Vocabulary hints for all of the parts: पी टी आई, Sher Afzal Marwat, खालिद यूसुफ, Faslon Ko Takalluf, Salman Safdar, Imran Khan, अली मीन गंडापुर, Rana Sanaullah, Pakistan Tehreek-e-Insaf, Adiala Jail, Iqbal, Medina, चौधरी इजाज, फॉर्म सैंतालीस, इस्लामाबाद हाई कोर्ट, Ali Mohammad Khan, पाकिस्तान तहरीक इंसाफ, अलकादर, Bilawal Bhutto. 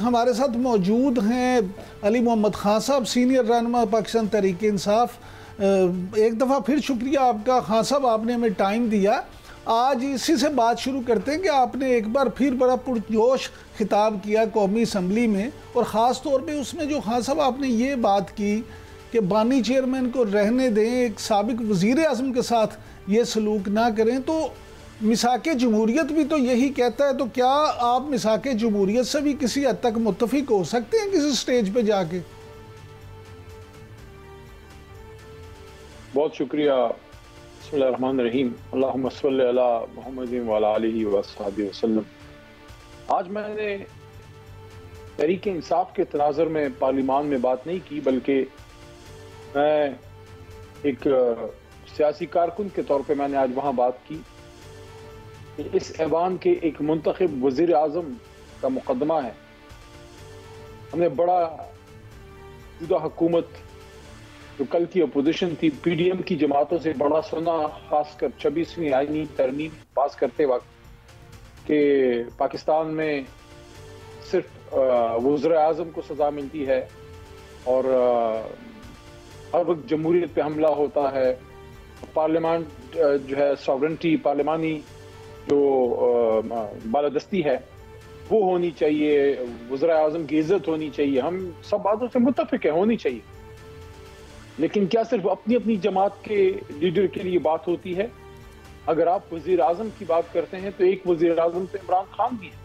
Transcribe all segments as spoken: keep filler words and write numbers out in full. हमारे साथ मौजूद हैं अली मोहम्मद खान साहब, सीनियर रहनुमा पाकिस्तान तहरीक इंसाफ। एक दफ़ा फिर शुक्रिया आपका खान साहब, आपने हमें टाइम दिया। आज इसी से बात शुरू करते हैं कि आपने एक बार फिर बड़ा पुरजोश खिताब किया कौमी असम्बली में, और ख़ास तौर पे उसमें जो खान साहब आपने ये बात की कि बानी चेयरमैन को रहने दें, एक साबिक वज़ीर आज़म के साथ ये सलूक ना करें, तो मिसाके जमहूरियत भी तो यही कहता है। तो क्या आप मिसाके जमहूरियत से भी किसी हद तक मुत्तफिक हो सकते हैं किसी स्टेज पे जाके? बहुत शुक्रिया। बिस्मिल्लाहिर्रहमानिर्रहीम, अल्लाहुम्मा सल्लि अला मुहम्मदिन व अला आलिहि व अस्हाबिहि वसल्लम। आज मैंने तहरीक इंसाफ के तनाज़ुर में पार्लिमान में बात नहीं की, बल्कि मैं एक सियासी कारकुन के तौर पर मैंने आज वहाँ बात की। इस ऐवान के एक मुंतखब वज़ीर आज़म का मुकदमा है। हमने बड़ा जुदा हुकूमत जो कल की अपोजिशन थी, पी डी एम की जमातों से बड़ा सुना, खासकर छब्बीसवीं आइनी तरमीम पास करते वक्त, कि पाकिस्तान में सिर्फ वज़ीर आज़म को सज़ा मिलती है और हर वक्त जमहूरियत पर हमला होता है, पार्लियामान जो है सॉवरेंटी पार्लियामानी जो बालादस्ती है वो होनी चाहिए, वज़ीरे आज़म की इज़्ज़त होनी चाहिए। हम सब बातों से मुत्तफ़िक़ हैं, होनी चाहिए। लेकिन क्या सिर्फ अपनी अपनी जमात के लीडर के लिए बात होती है? अगर आप वज़ीर आज़म की बात करते हैं तो एक वज़ीर आज़म तो इमरान खान भी हैं,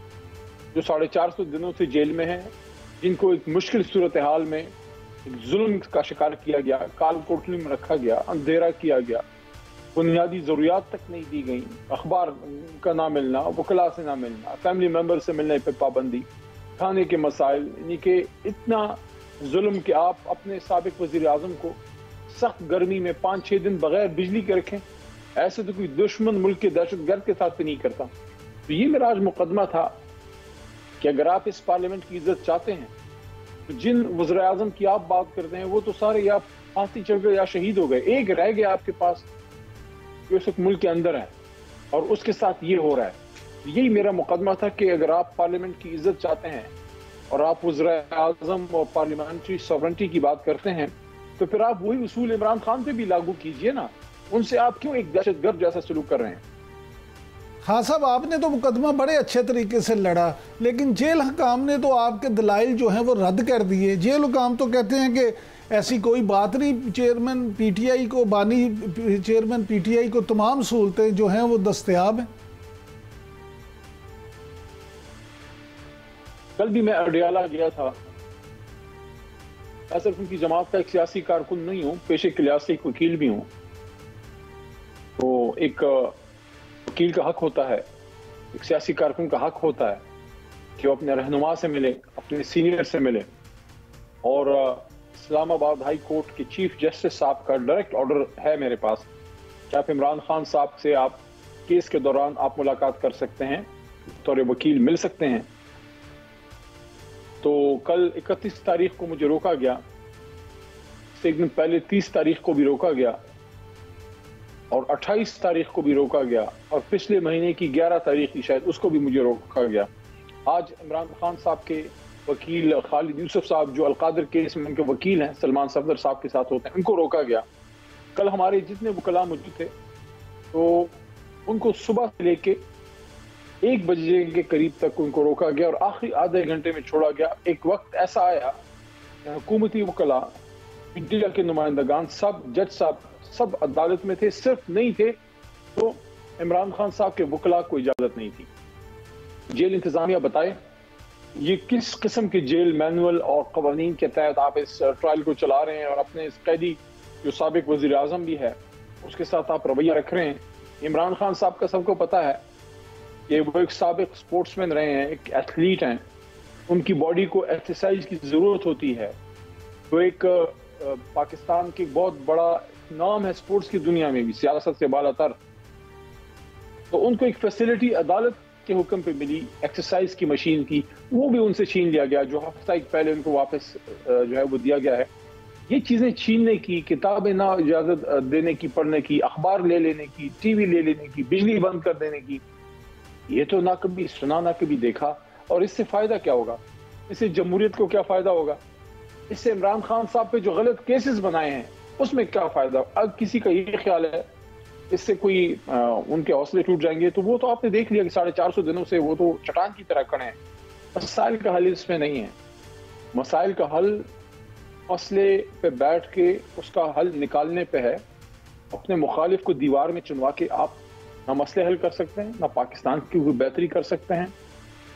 जो साढ़े चार सौ दिनों से जेल में हैं, जिनको एक मुश्किल सूरत हाल में जुल्म का शिकार किया गया, काल कोठरी में रखा गया, अंधेरा किया गया, बुनियादी ज़रूरियात तक नहीं दी गई, अखबार का ना मिलना, वकला से ना मिलना, फैमिली मेम्बर से मिलने पर पाबंदी, खाने के मसाइल, यानी कि इतना जुल्म कि आप अपने साबिक वज़ीर आज़म को सख्त गर्मी में पाँच छः दिन बग़ैर बिजली के रखें। ऐसे तो कोई दुश्मन मुल्क के दहशतगर्द के साथ नहीं करता। तो ये मेरा आज मुकदमा था कि अगर आप इस पार्लियामेंट की इज़्ज़त चाहते हैं तो जिन वज़ीर आज़म की आप बात करते हैं वो तो सारे या फांसी चढ़ गए या शहीद हो गए, एक रह गया आपके पास जो इस वक्त मुल्क के अंदर है, और उसके साथ ये हो रहा है। तो यही मेरा मुकदमा था कि अगर आप पार्लियामेंट की इज़्ज़त चाहते हैं और आप वज़ीर आज़म और पार्लियामेंट्री सॉवरेंटी की बात करते हैं तो फिर आप वही उसूल इमरान खान पे भी लागू कीजिए ना। उनसे आप क्यों एक दहशतगर्द जैसा सलूक कर रहे हैं? हाँ साहब, आपने तो मुकदमा बड़े अच्छे तरीके से लड़ा, लेकिन जेल हुकाम ने तो आपके दलाइल जो हैं वो रद्द कर दिए। जेल हुकाम तो कहते हैं कि ऐसी कोई बात नहीं, चेयरमैन पीटीआई को, बानी चेयरमैन पीटीआई को तमाम सहूलतें जो हैं वो दस्तयाब हैं। कल भी मैं अडियाला गया था। मैं सिर्फ उनकी जमात का एक सियासी कारकुन नहीं हूँ, पेशे क्लास एक वकील भी हूँ। तो एक वकील का हक होता है, एक सियासी कारकुन का हक होता है कि वो अपने रहनुमा से मिले, अपने सीनियर से मिले। और इस्लामाबाद हाई कोर्ट के चीफ जस्टिस साहब का डायरेक्ट ऑर्डर है मेरे पास कि आप इमरान खान साहब से आप केस के दौरान आप मुलाकात कर सकते हैं, बतौर वकील मिल सकते हैं। तो कल इकतीस तारीख को मुझे रोका गया, से एक दिन पहले तीस तारीख को भी रोका गया और अट्ठाईस तारीख को भी रोका गया और पिछले महीने की ग्यारह तारीख की शायद उसको भी मुझे रोका गया। आज इमरान खान साहब के वकील खालिद यूसुफ साहब जो अलकादर केस में उनके वकील हैं, सलमान सफदर साहब के साथ होते हैं, उनको रोका गया। कल हमारे जितने वकला मौजूद थे तो उनको सुबह से लेके एक बजे के करीब तक उनको रोका गया और आखिरी आधे घंटे में छोड़ा गया। एक वक्त ऐसा आया हुकूमती वकला, मीडिया के नुमाइंदगान, सब जज साहब सब अदालत में थे, सिर्फ नहीं थे तो इमरान खान साहब के वकला को इजाज़त नहीं थी। जेल इंतजामिया बताए ये किस किस्म के जेल मैनुअल और कवानीन के तहत आप इस ट्रायल को चला रहे हैं और अपने इस कैदी जो साबिक वज़ीर आज़म भी है उसके साथ आप रवैया रख रहे हैं। इमरान खान साहब का सबको पता है कि वो एक साबिक स्पोर्ट्समैन रहे हैं, एक एथलीट हैं, उनकी बॉडी को एक्सरसाइज की ज़रूरत होती है। तो एक पाकिस्तान की बहुत बड़ा नाम है स्पोर्ट्स की दुनिया में भी, सियासत से बालातर। तो उनको एक फैसिलिटी अदालत के हुक्म पे मिली, एक्सरसाइज की मशीन की, वो भी उनसे छीन लिया गया जो हफ्ता एक पहले उनको वापस जो है वो दिया गया है। ये चीज़ें छीनने की, किताबें ना इजाज़त देने की पढ़ने की, अखबार ले लेने की, टीवी ले लेने की, बिजली बंद कर देने की, ये तो ना कभी सुना ना कभी देखा। और इससे फ़ायदा क्या होगा? इससे जमहूरियत को क्या फ़ायदा होगा? इससे इमरान खान साहब पे जो गलत केसेस बनाए हैं उसमें क्या फ़ायदा? अब किसी का ये ख्याल है इससे कोई आ, उनके हौसले टूट जाएंगे, तो वो तो आपने देख लिया कि साढ़े चार सौ दिनों से वो तो चट्टान की तरह खड़े हैं। मसाइल का हल इसमें नहीं है। मसाइल का हल हौसले पे बैठ के उसका हल निकालने पे है। अपने मुखालिफ को दीवार में चुनवा के आप ना मसले हल कर सकते हैं, ना पाकिस्तान की कोई बेहतरी कर सकते हैं।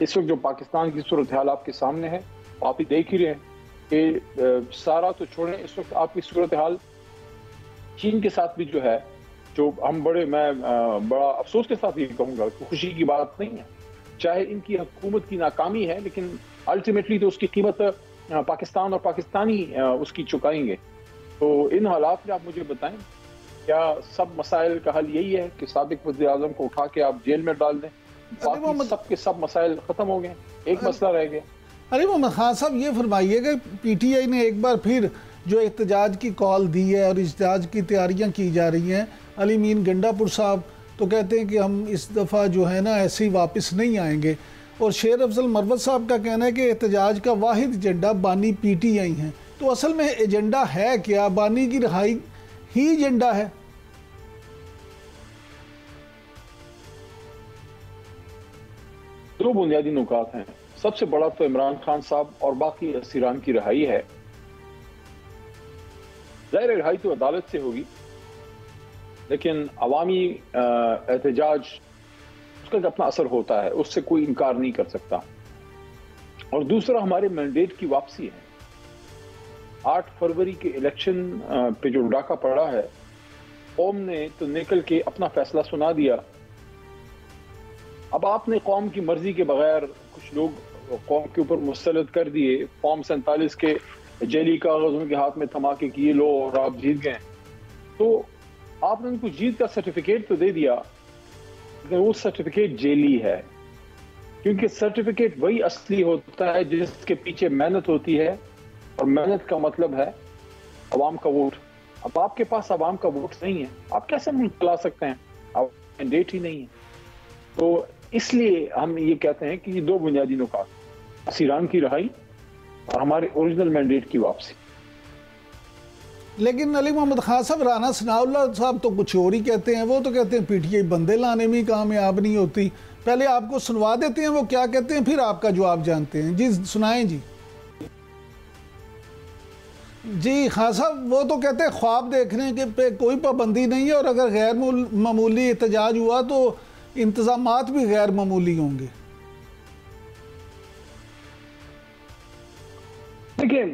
इस वक्त जो पाकिस्तान की सूरत हाल आपके सामने है, आप ही देख ही रहे हैं कि सारा तो छोड़ें, इस वक्त आपकी सूरत हाल चीन के साथ भी जो है, जो हम बड़े मैं बड़ा अफसोस के साथ ये कहूँगा, खुशी की बात नहीं है। चाहे इनकी हुकूमत की नाकामी है, लेकिन अल्टीमेटली तो उसकी कीमत पाकिस्तान और पाकिस्तानी उसकी चुकाएंगे। तो इन हालात में आप मुझे बताएं, क्या सब मसाइल का हल यही है कि साबिक वज़ीर-ए-आज़म को उठा के आप जेल में डाल दें, बाकी सब के सब मसाइल ख़त्म हो गए, एक मसला रह गया? अली मोहम्मद खान साहब, ये फरमाइएगा, पी टी आई ने एक बार फिर जो एहतजाज की कॉल दी है और एहतजाज की तैयारियाँ की जा रही हैं। अली मीन गंडापुर साहब तो कहते हैं कि हम इस दफ़ा जो है ना ऐसे ही वापस नहीं आएंगे, और शेर अफजल मरवत साहब का कहना है कि एहतजाज का वाहिद एजेंडा बानी पी टी आई हैं। तो असल में एजेंडा है क्या? बानी की रिहाई ही एजेंडा है? दो बुनियादी नुकात हैं। सबसे बड़ा तो इमरान खान साहब और बाकी असीरान की रिहाई है। ज़ाहिर रिहाई तो अदालत से होगी, लेकिन अवामी एहतजाज उसका अपना असर होता है, उससे कोई इनकार नहीं कर सकता। और दूसरा हमारे मैंडेट की वापसी है। आठ फरवरी के इलेक्शन पे जो डाका पड़ा है, कौम ने तो निकल के अपना फैसला सुना दिया। अब आपने कौम की मर्जी के बगैर कुछ लोग कौम के ऊपर मुस्तलद कर दिए, फॉर्म सैंतालीस के जेली कागज उनके हाथ में थमा के किए लो और आप जीत गए। तो आपने उनको जीत का सर्टिफिकेट तो दे दिया, लेकिन वो सर्टिफिकेट जेली है, क्योंकि सर्टिफिकेट वही असली होता है जिसके पीछे मेहनत होती है, और मेहनत का मतलब है अवाम का वोट। अब आपके पास अवाम का वोट नहीं है, आप कैसे मुल्क चला सकते हैं? आप मैंडेट ही नहीं है। तो इसलिए हम ये कहते हैं कि ये दो बुनियादी नुकात, असीरान की रिहाई और हमारे ओरिजिनल मैंडेट की वापसी। लेकिन अली मोहम्मद खान साहब, राना सनाउल्लाह साहब तो कुछ और ही कहते हैं। वो तो कहते हैं पीटीआई बंदे लाने में कामयाब नहीं होती। पहले आपको सुनवा देते हैं वो क्या कहते हैं, फिर आपका जवाब जानते हैं। जी सुनाएं। जी जी खान साहब, वो तो कहते हैं ख्वाब देखने के पे कोई पाबंदी नहीं है, और अगर गैर मामूली एहतजाज हुआ तो इंतजामात भी गैर मामूली होंगे। देखिए,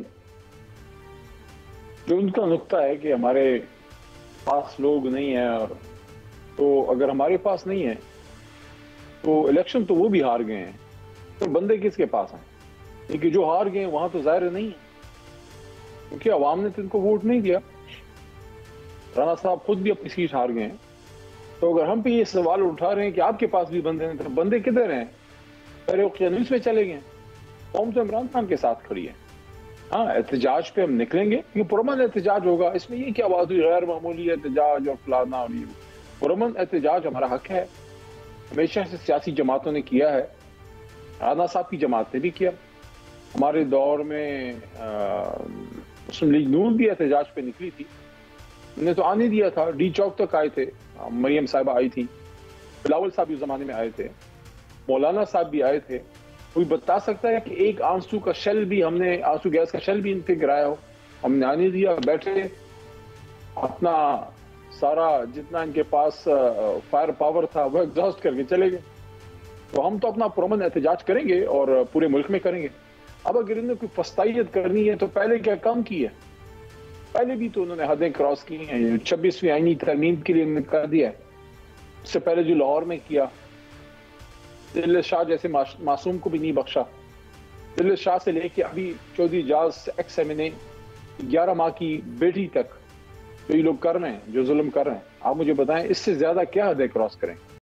जो उनका नुक्ता है कि हमारे पास लोग नहीं है, और तो अगर हमारे पास नहीं है तो इलेक्शन तो वो भी हार गए हैं, तो बंदे किसके पास हैं? क्योंकि जो हार गए वहां तो जाहिर नहीं है, क्योंकि अवाम ने तो इनको वोट नहीं दिया। राणा साहब खुद भी अपनी सीट हार गए हैं। तो अगर हम पे ये सवाल उठा रहे हैं कि आपके पास भी बंदे हैं, तो बंदे किधर हैं? अरे वो जनविस में चले गए। कौम तो इमरान खान के साथ खड़ी है। हाँ, एहतजाज पे हम निकलेंगे, ये पुरमन एहतजाज होगा। इसमें ये क्या आवाज़ हुई गैर मामूली एहतजाज और फलाना? और ये पुरमन एहतजाज हमारा हक है, हमेशा से सियासी जमातों ने किया है, राणा साहब की जमात ने भी किया। हमारे दौर में मुस्लिम लीग नून भी एहतजाज पे निकली थी, उन्हें तो आने दिया था, डी चौक तक आए थे, मरियम साहिबा आई थी, बिलावल साहब उस ज़माने में आए थे, मौलाना साहब भी आए थे। कोई बता सकता है कि एक आंसू का शल भी हमने, आंसू गैस का शल भी इन पे गिराया हो? हमने आने दिया, बैठे, अपना सारा जितना इनके पास फायर पावर था वह एग्जॉस्ट करके चले गए। तो हम तो अपना पुरमन एहतजाज करेंगे और पूरे मुल्क में करेंगे। अब अगर इन्हें कोई फस्तायत करनी है तो पहले क्या कम की है? पहले भी तो उन्होंने हदें क्रॉस की हैं। छब्बीसवीं आईनी तरमीम के लिए उन्होंने कर दिया है, उससे पहले जो लाहौर में किया, दिल्ली शाह जैसे मासूम को भी नहीं बख्शा। दिल्ली शाह से लेके अभी चौधरी इजाज ex M N A ग्यारह माह की बेटी तक जो ये लोग कर रहे हैं, जो जुल्म कर रहे हैं, आप मुझे बताएं इससे ज्यादा क्या हदें क्रॉस करें?